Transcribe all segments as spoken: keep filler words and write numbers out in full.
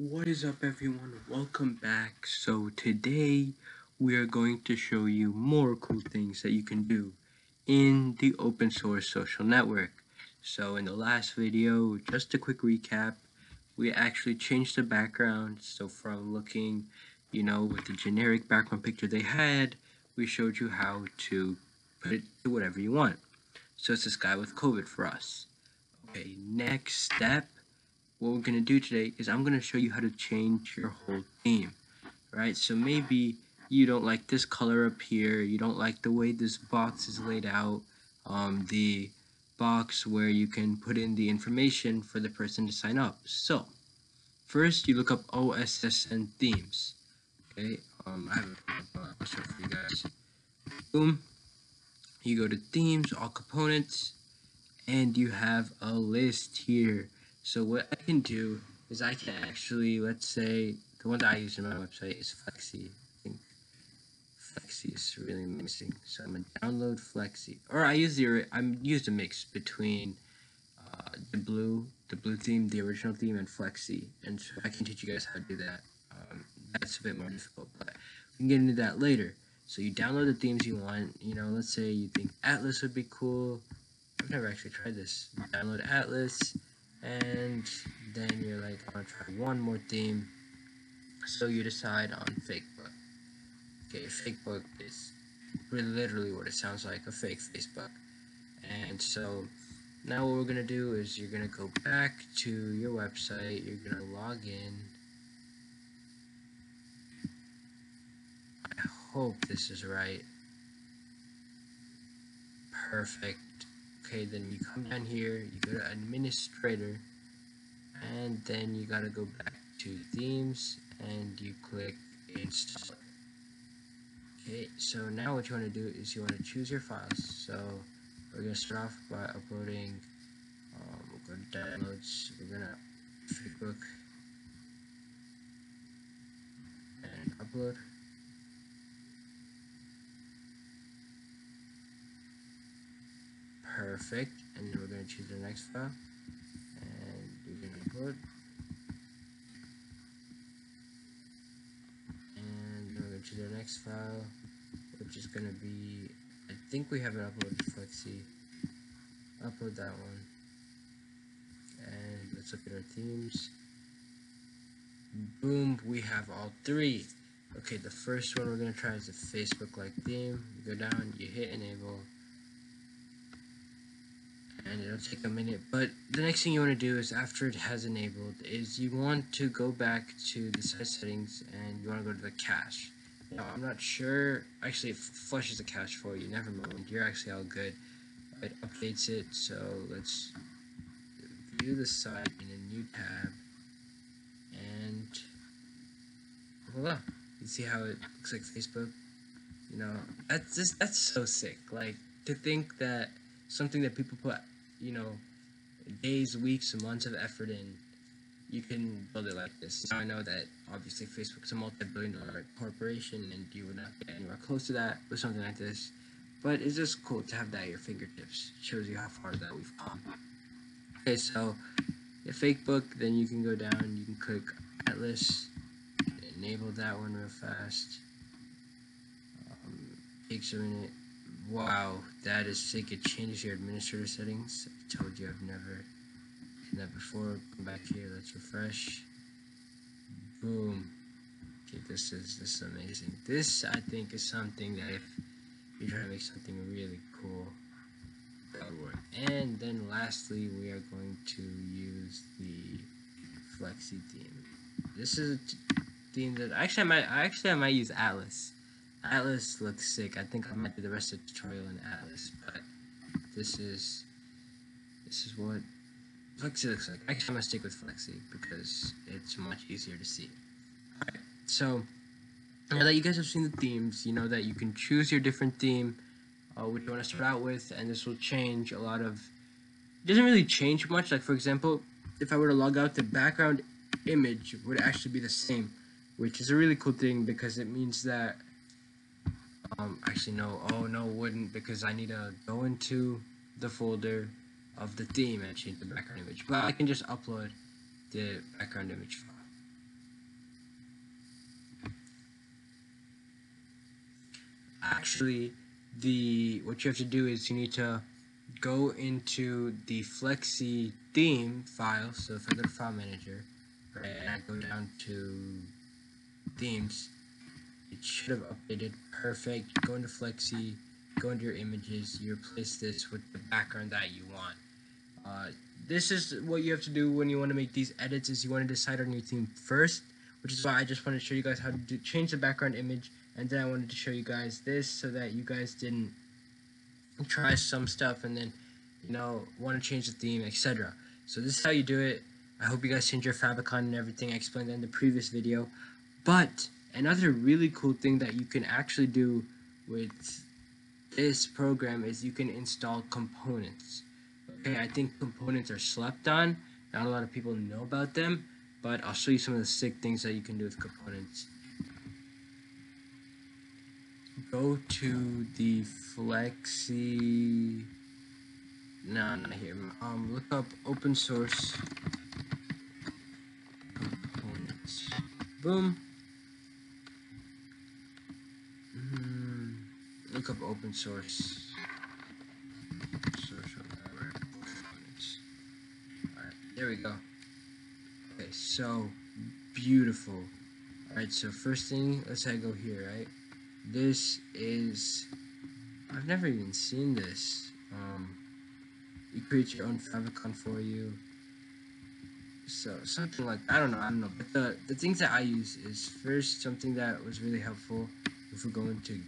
What is up, everyone? Welcome back. So today we are going to show you more cool things that you can do in the open source social network. So in the last video, just a quick recap, we actually changed the background. So from looking, you know, with the generic background picture they had, we showed you how to put it to whatever you want. So it's this guy with COVID for us. Okay, next step. What we're going to do today is I'm going to show you how to change your whole theme, right? So maybe you don't like this color up here, you don't like the way this box is laid out, um, the box where you can put in the information for the person to sign up. So first you look up O S S N themes, okay? Um, I have a picture for you guys. Boom. You go to themes, all components, and you have a list here. So what I can do is I can actually, let's say, the one that I use in my website is Flexi. I think Flexi is really amazing. So I'm going to download Flexi. Or I use the, I'm used a mix between uh, the blue, the blue theme, the original theme, and Flexi. And so I can teach you guys how to do that. Um, that's a bit more difficult, but we can get into that later. So you download the themes you want. You know, let's say you think Atlas would be cool. I've never actually tried this. You download Atlas. And then you're like, I want to try one more theme. So you decide on fake book. Okay, fake book is literally what it sounds like, a fake Facebook. And so now what we're going to do is you're going to go back to your website. You're going to log in. I hope this is right. Perfect. Okay, then you come down here, you go to administrator, and then you gotta go back to themes, and you click install it. Okay, so now what you wanna do is you wanna choose your files. So we're gonna start off by uploading, um, we'll go to downloads, we're gonna Facebook, and upload. Perfect, and then we're going to choose the next file, and we're going to upload, and we're going to choose the next file, which is going to be, I think we haven't uploaded Flexi, upload that one, and let's look at our themes. Boom, we have all three. Okay, the first one we're going to try is the Facebook-like theme. You go down, you hit enable, and it'll take a minute, but the next thing you want to do is after it has enabled is you want to go back to the site settings and you want to go to the cache. Now I'm not sure, actually it flushes the cache for you, never mind, you're actually all good. It updates it, so let's view the site in a new tab, and voila, you see how it looks like Facebook. You know, that's just, that's so sick, like to think that something that people put, you know, days, weeks, and months of effort in, you can build it like this. Now I know that obviously Facebook's a multi-billion dollar corporation and you would not get anywhere close to that with something like this, but it's just cool to have that at your fingertips. It shows you how far that we've come. Okay, so the fake book, then you can go down, you can click Atlas, enable that one real fast, um, takes a minute. Wow, that is sick. It changes your administrator settings. I told you I've never seen that before. Come back here, let's refresh. Boom. Okay, this is, this is amazing. This, I think, is something that if you're trying to make something really cool, that would work. And then lastly, we are going to use the Flexi theme. This is a theme that, actually I might, actually I might use Atlas. Atlas looks sick. I think I might do the rest of the tutorial in Atlas, but this is this is what Flexi looks like. Actually, I'm gonna stick with Flexi because it's much easier to see. Alright, so now that you guys have seen the themes, you know that you can choose your different theme, uh, which you want to start out with, and this will change a lot of. It doesn't really change much. Like for example, if I were to log out, the background image would actually be the same, which is a really cool thing because it means that. Um, actually no, oh no, wouldn't, because I need to go into the folder of the theme and change the background image, but I can just upload the background image file. actually the what you have to do is you need to go into the Flexi theme file. So if I go to file manager, right, and I go down to themes, it should have updated. Perfect. Go into Flexi, go into your images, you replace this with the background that you want. Uh, this is what you have to do when you want to make these edits, is you want to decide on your theme first, which is why I just wanted to show you guys how to do, change the background image, and then I wanted to show you guys this so that you guys didn't try some stuff and then, you know, want to change the theme, et cetera. So this is how you do it. I hope you guys change your favicon and everything. I explained that in the previous video. But another really cool thing that you can actually do with this program is you can install components. Okay, I think components are slept on. Not a lot of people know about them, but I'll show you some of the sick things that you can do with components. Go to the Flexi. No, not here. Um, look up open source components. Boom. Mm, look up open source. There we go. Okay, so beautiful. All right, so first thing, let's say I go here, right? This is, I've never even seen this. Um, you create your own favicon for you. So something like, I don't know, I don't know. But the, the things that I use is first, something that was really helpful. If we go into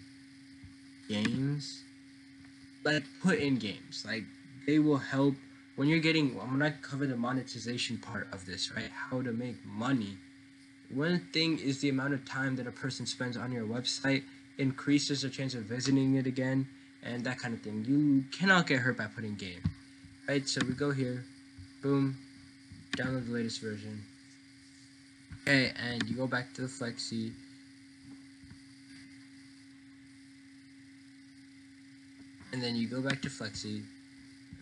games, like put in games, like they will help. When you're getting, I'm going to cover the monetization part of this, right? How to make money. One thing is the amount of time that a person spends on your website increases their chance of visiting it again, and that kind of thing. You cannot get hurt by putting game, right? So we go here, boom, download the latest version. Okay, and you go back to the Flexi. And then you go back to Flexi.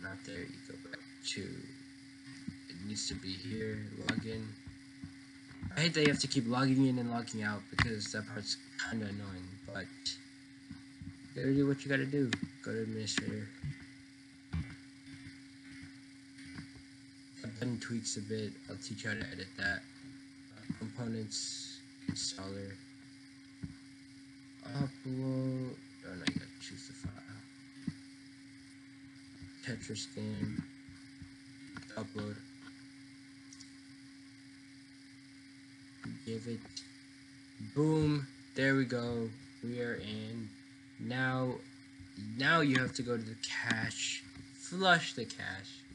Not there, you go back to, it needs to be here, login. I hate that you have to keep logging in and logging out because that part's kind of annoying, but you gotta do what you gotta do. Go to administrator. That button tweaks a bit, I'll teach you how to edit that. Uh, components, installer, upload, oh no, you gotta choose the file. Tetris game, upload, give it, boom, there we go, we are in. Now, now you have to go to the cache, flush the cache,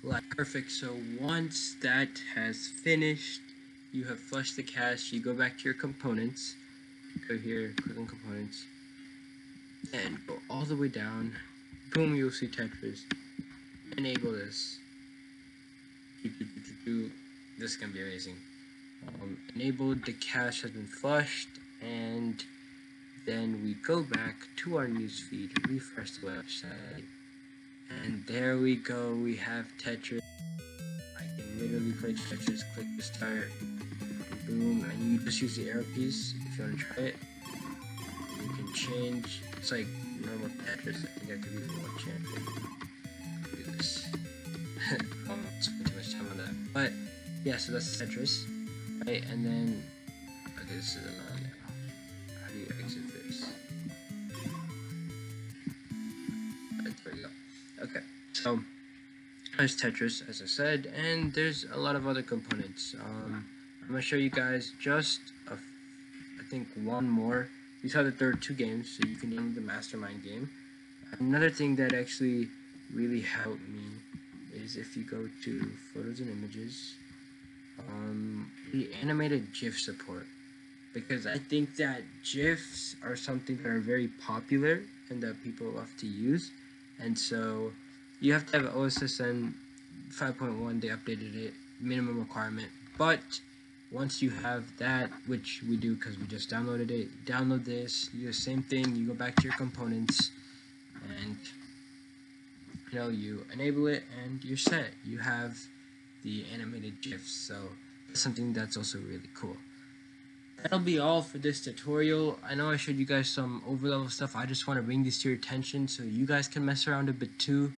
like, perfect. So once that has finished, you have flushed the cache, you go back to your components, go here, click on components, and go all the way down, boom, you'll see Tetris. Enable this. This is gonna be amazing. Um, enabled, the cache has been flushed, and then we go back to our newsfeed, refresh the website, and there we go. We have Tetris. I can literally play Tetris. Click to start. Boom, and you just use the arrow keys if you want to try it. You can change. It's like normal Tetris. I think I could even one champion. I won't spend too much time on that, but yeah, so that's Tetris, right? And then okay, this is another now. How do you exit this? Right, there we go. Okay, so there's Tetris, as I said, and there's a lot of other components. Um, I'm gonna show you guys just a, I think one more. You saw that there are two games, so you can download the Mastermind game. Another thing that actually really helped me is if you go to photos and images, um, the animated GIF support, because I think that GIFs are something that are very popular and that people love to use, and so you have to have an O S S N five point one, they updated it, minimum requirement, but once you have that, which we do because we just downloaded it, download this, you do the same thing, you go back to your components, and you know, you enable it and you're set. You have the animated GIFs, so that's something that's also really cool. That'll be all for this tutorial. I know I showed you guys some overlevel stuff. I just want to bring this to your attention so you guys can mess around a bit too.